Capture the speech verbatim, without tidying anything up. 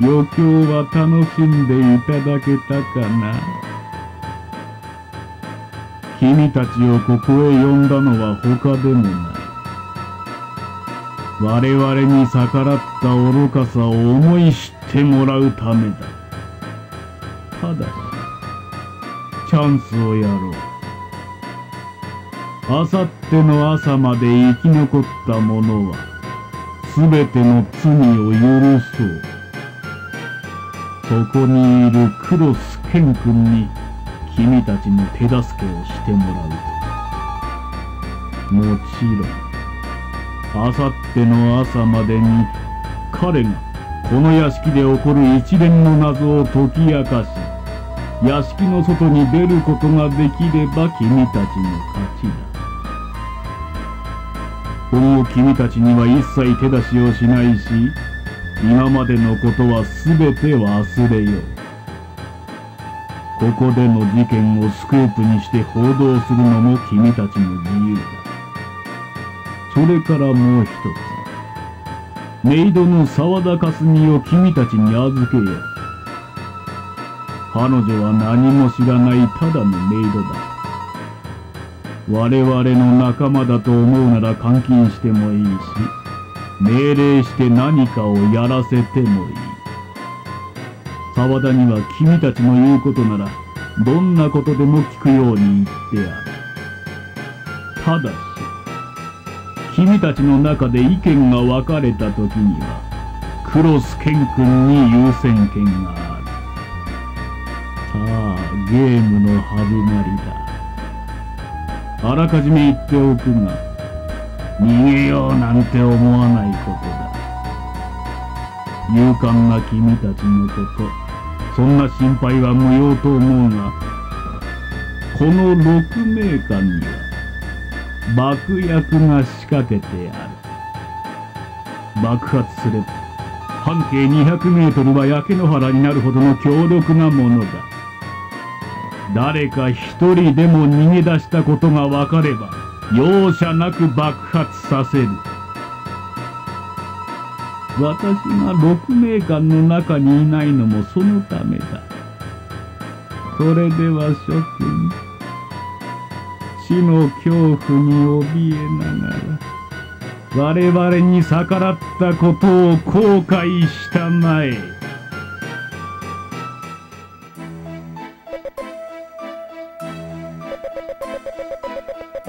余興は楽しんでいただけたかな。君たちをここへ呼んだのは他でもない。我々に逆らった愚かさを思い知ってもらうためだ。ただ、チャンスをやろう。あさっての朝まで生き残った者は、すべての罪を許そう。そこにいるクロスケン君に、君たちの手助けをしてもらうと。もちろん、あさっての朝までに、彼がこの屋敷で起こる一連の謎を解き明かし、屋敷の外に出ることができれば君たちの勝ちだ。今後君たちには一切手出しをしないし、今までのことは全て忘れよう。ここでの事件をスクープにして報道するのも君たちの自由だ。それからもう一つ。メイドの沢田かすみを君たちに預けよう。彼女は何も知らないただのメイドだ。我々の仲間だと思うなら監禁してもいいし、命令して何かをやらせてもいい。沢田には君たちの言うことなら、どんなことでも聞くように言ってある。ただし、君たちの中で意見が分かれた時には、クロスケン君に優先権がある。さあ、ゲームの始まりだ。あらかじめ言っておくが、逃げようなんて思わないことだ。勇敢な君たちのこと、そんな心配は無用と思うが、この鹿鳴館には爆薬が仕掛けてある。爆発すれば、半径にひゃくメートルは焼け野原になるほどの強力なものだ。誰か一人でも逃げ出したことが分かれば、容赦なく爆発させる。私がろくめいかんの中にいないのもそのためだ。それでは諸君、死の恐怖に怯えながら、我々に逆らったことを後悔したまえ。